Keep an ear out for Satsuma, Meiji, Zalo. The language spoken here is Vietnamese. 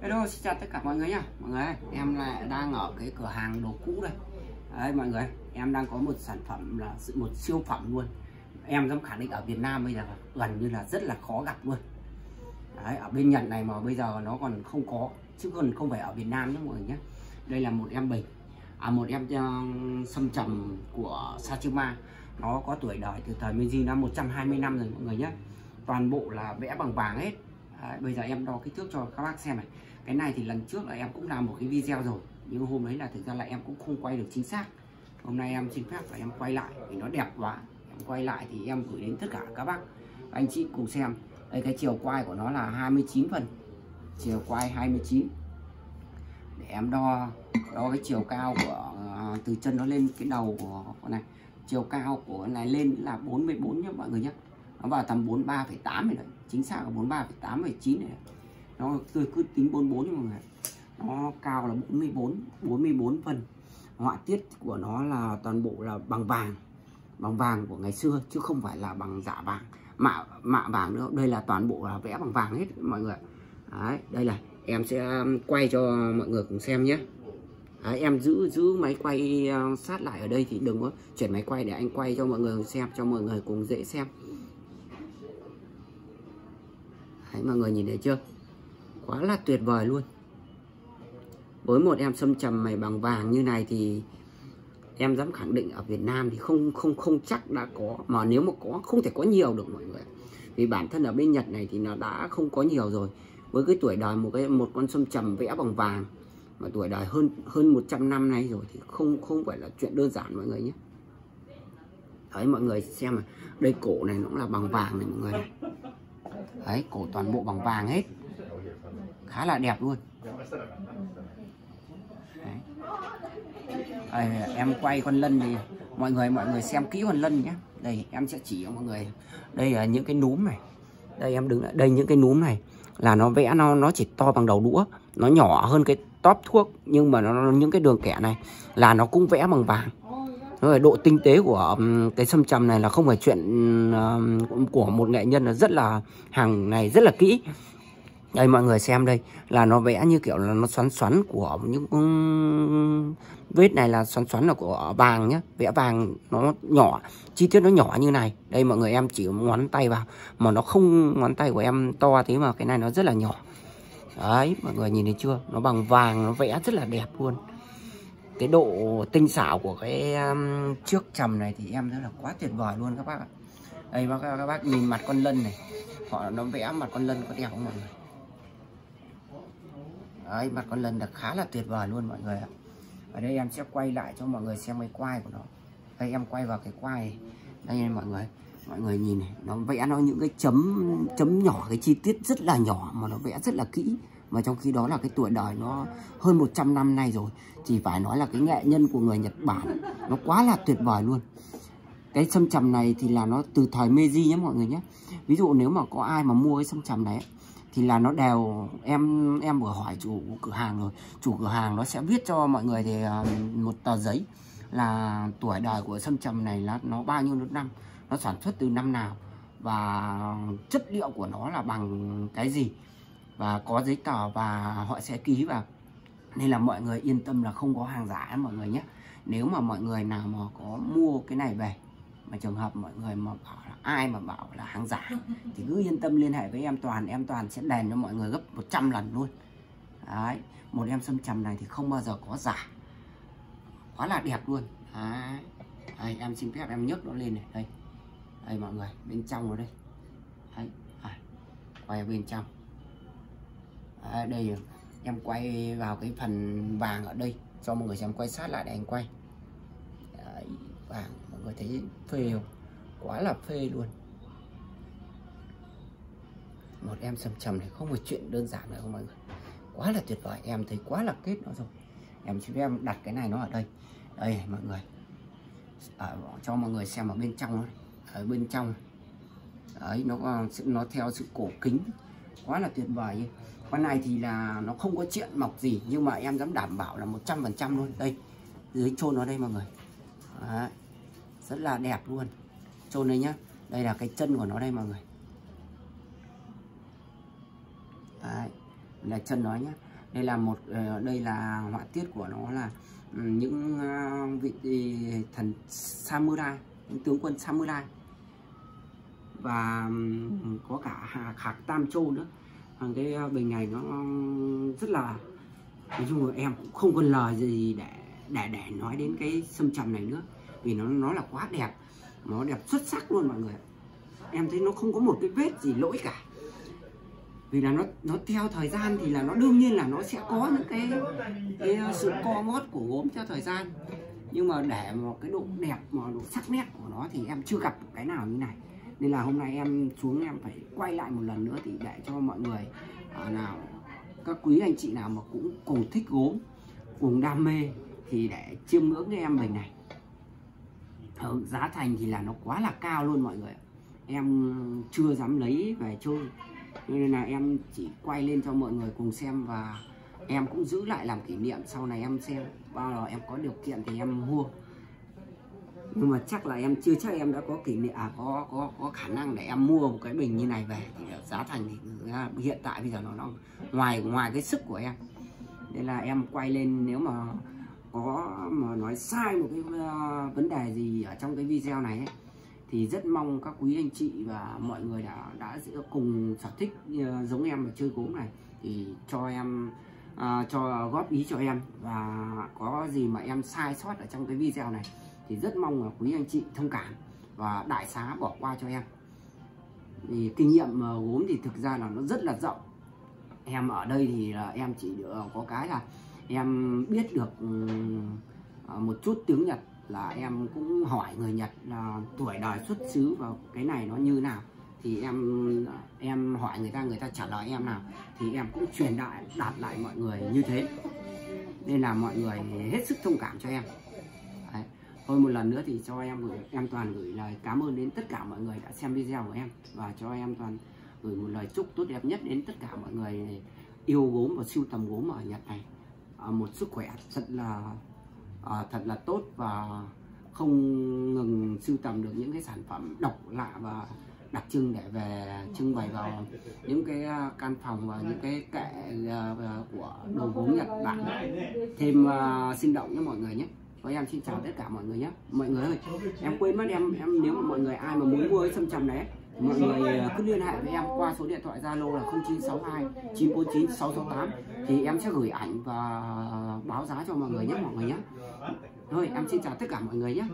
Hello, xin chào tất cả mọi người nhá. Mọi người ơi, em lại đang ở cái cửa hàng đồ cũ đây. Đấy mọi người, em đang có một sản phẩm là một siêu phẩm luôn. Em dám khẳng định ở Việt Nam bây giờ gần như là rất là khó gặp luôn. Đấy, ở bên Nhật này mà bây giờ nó còn không có, chứ còn không phải ở Việt Nam nhé mọi người nhé. Đây là một em bình, một em sâm trầm của Satsuma. Nó có tuổi đời từ thời Meiji năm 120 năm rồi mọi người nhé. Toàn bộ là vẽ bằng vàng hết. Đấy, bây giờ em đo kích thước cho các bác xem này. Cái này thì lần trước là em cũng làm một cái video rồi, nhưng hôm đấy là thực ra là em cũng không quay được chính xác. Hôm nay em xin phép và em quay lại vì nó đẹp quá. Em quay lại thì em gửi đến tất cả các bác, các anh chị cùng xem. Đây, cái chiều quai của nó là 29 phần. Chiều quai 29. Để em đo cái chiều cao của từ chân nó lên cái đầu của con này. Chiều cao của này lên là 44 nhé mọi người nhé. Nó vào tầm 43,8 rồi đấy. Chính xác là 43,8,9 này. Nó tôi cứ tính 44 nhưng mà nó cao là 44 phân. Họa tiết của nó là toàn bộ là bằng vàng. Bằng vàng của ngày xưa chứ không phải là bằng giả vàng, mạ vàng nữa. Đây là toàn bộ là vẽ bằng vàng hết mọi người. Đấy, đây là em sẽ quay cho mọi người cùng xem nhé. Đấy, em giữ máy quay sát lại ở đây thì đừng có chuyển máy quay, để anh quay cho mọi người xem, cho mọi người cùng dễ xem. Đấy, mọi người nhìn thấy chưa? Quá là tuyệt vời luôn. Với một em sâm trầm mày bằng vàng như này thì em dám khẳng định ở Việt Nam thì không chắc đã có, mà nếu mà có không thể có nhiều được mọi người. Vì bản thân ở bên Nhật này thì nó đã không có nhiều rồi. Với cái tuổi đời một con sâm trầm vẽ bằng vàng mà tuổi đời hơn 100 năm nay rồi thì không phải là chuyện đơn giản mọi người nhé. Đấy mọi người xem này, đây cổ này nó cũng là bằng vàng này mọi người này. Đấy, cổ toàn bộ bằng vàng hết. Khá là đẹp luôn. Đấy, em quay con lân thì mọi người xem kỹ con lân nhé. Đây em sẽ chỉ cho mọi người. Đây là những cái núm này. Đây em đứng lại. Đây những cái núm này là nó vẽ nó chỉ to bằng đầu đũa, nó nhỏ hơn cái tóp thuốc, nhưng mà những cái đường kẻ này là nó cũng vẽ bằng vàng. Độ tinh tế của cái sâm trầm này là không phải chuyện của một nghệ nhân, là rất là hàng này rất là kỹ. Đây mọi người xem, đây là nó vẽ như kiểu là nó xoắn xoắn của những vết này là xoắn xoắn là của vàng nhé, vẽ vàng nó nhỏ, chi tiết nó nhỏ như này. Đây mọi người em chỉ ngón tay vào mà nó không, ngón tay của em to thế mà cái này nó rất là nhỏ. Đấy mọi người nhìn thấy chưa, nó bằng vàng, nó vẽ rất là đẹp luôn. Cái độ tinh xảo của cái chiếc trầm này thì em rất là quá tuyệt vời luôn các bác ạ. Đây các bác nhìn mặt con lân này, họ nó vẽ mặt con lân có đẹp không mọi người? Đấy, mặt con lân là khá là tuyệt vời luôn mọi người ạ. Ở đây em sẽ quay lại cho mọi người xem cái quai của nó. Đây em quay vào cái quai này. Đây mọi người nhìn này, nó vẽ nó những cái chấm nhỏ, cái chi tiết rất là nhỏ mà nó vẽ rất là kỹ. Mà trong khi đó là cái tuổi đời nó hơn 100 năm nay rồi, thì phải nói là cái nghệ nhân của người Nhật Bản nó quá là tuyệt vời luôn. Cái sâm trầm này thì là nó từ thời Meiji nhé mọi người nhé. Ví dụ nếu mà có ai mà mua cái sâm trầm này ấy, thì là nó đều, em vừa hỏi chủ cửa hàng rồi, chủ cửa hàng nó sẽ viết cho mọi người thì một tờ giấy là tuổi đời của sâm trầm này là nó bao nhiêu năm, nó sản xuất từ năm nào và chất liệu của nó là bằng cái gì, và có giấy tờ và họ sẽ ký vào. Nên là mọi người yên tâm là không có hàng giả mọi người nhé. Nếu mà mọi người nào mà có mua cái này về mà trường hợp mọi người mà bảo là ai mà bảo là hàng giả thì cứ yên tâm liên hệ với em Toàn. Em Toàn sẽ đền cho mọi người gấp 100 lần luôn. Đấy, một em sâm trầm này thì không bao giờ có giả. Quá là đẹp luôn. Đấy. Đây, em xin phép em nhấc nó lên này. Đây, đây mọi người, bên trong nó đây. Đấy, à, quay bên trong. À, đây em quay vào cái phần vàng ở đây cho mọi người xem, quay sát lại để anh quay. Đấy, vàng mọi người thấy phê không? Quá là phê luôn. Một em sâm trầm này không phải chuyện đơn giản nữa không mọi người. Quá là tuyệt vời, em thấy quá là kết nó rồi. Em chỉ em đặt cái này nó ở đây. Đây mọi người, cho mọi người xem ở bên trong nó. Ở bên trong đấy, nó theo sự cổ kính. Quá là tuyệt vời nhỉ. Con này thì là nó không có chuyện mọc gì, nhưng mà em dám đảm bảo là 100% luôn. Đây, dưới chôn nó đây mọi người. Đấy, rất là đẹp luôn. Chôn đây nhá. Đây là cái chân của nó đây mọi người. Đấy, là chân nói nhé. Đây là một, đây là họa tiết của nó là những vị thần samurai, những tướng quân samurai, và có cả khạc tam châu nữa. Cái bình này nó rất là, nói chung là em cũng không còn lời gì để nói đến cái sâm trầm này nữa, vì nó là quá đẹp, nó đẹp xuất sắc luôn mọi người. Em thấy nó không có một cái vết gì lỗi cả, vì là nó theo thời gian thì là nó đương nhiên là nó sẽ có những cái sự co mót của gốm theo thời gian, nhưng mà để một cái độ đẹp mà độ sắc nét của nó thì em chưa gặp cái nào như này. Nên là hôm nay em xuống em phải quay lại một lần nữa thì để cho mọi người nào các quý anh chị nào mà cũng cùng thích gốm, cùng đam mê thì để chiêm ngưỡng cái em mình này. Giá thành thì là nó quá là cao luôn mọi người, em chưa dám lấy về chơi, nên là em chỉ quay lên cho mọi người cùng xem, và em cũng giữ lại làm kỷ niệm. Sau này em xem bao giờ em có điều kiện thì em mua, nhưng mà chắc là em chưa chắc em đã có kỷ niệm có khả năng để em mua một cái bình như này về. Thì giá thành thì hiện tại bây giờ nó ngoài cái sức của em, nên là em quay lên. Nếu mà có mà nói sai một cái vấn đề gì ở trong cái video này ấy, thì rất mong các quý anh chị và mọi người đã cùng sở thích giống em mà chơi gốm này thì cho em cho góp ý cho em, và có gì mà em sai sót ở trong cái video này thì rất mong là quý anh chị thông cảm và đại xá bỏ qua cho em. Thì kinh nghiệm gốm thì thực ra là nó rất là rộng. Em ở đây thì là em chỉ được có cái là em biết được một chút tiếng Nhật, là em cũng hỏi người Nhật là tuổi đời xuất xứ và cái này nó như nào, thì em hỏi người ta, người ta trả lời em nào thì em cũng truyền lại đạt lại mọi người như thế, nên là mọi người hết sức thông cảm cho em. Đấy. Thôi một lần nữa thì cho em Toàn gửi lời cảm ơn đến tất cả mọi người đã xem video của em, và cho em Toàn gửi một lời chúc tốt đẹp nhất đến tất cả mọi người yêu gốm và sưu tầm gốm ở Nhật này. Một sức khỏe thật là tốt, và không ngừng sưu tầm được những cái sản phẩm độc lạ và đặc trưng để về trưng bày vào những cái căn phòng và những cái kệ của đồ gốm Nhật Bản thêm sinh động nhé mọi người nhé. Và em xin chào tất cả mọi người nhé. Mọi người ơi, em quên mất, em nếu mà mọi người ai mà muốn mua cái sâm trầm đấy, mọi người cứ liên hệ với em qua số điện thoại Zalo là 0962 949 668 thì em sẽ gửi ảnh và báo giá cho mọi người nhé. Thôi em xin chào tất cả mọi người nhé.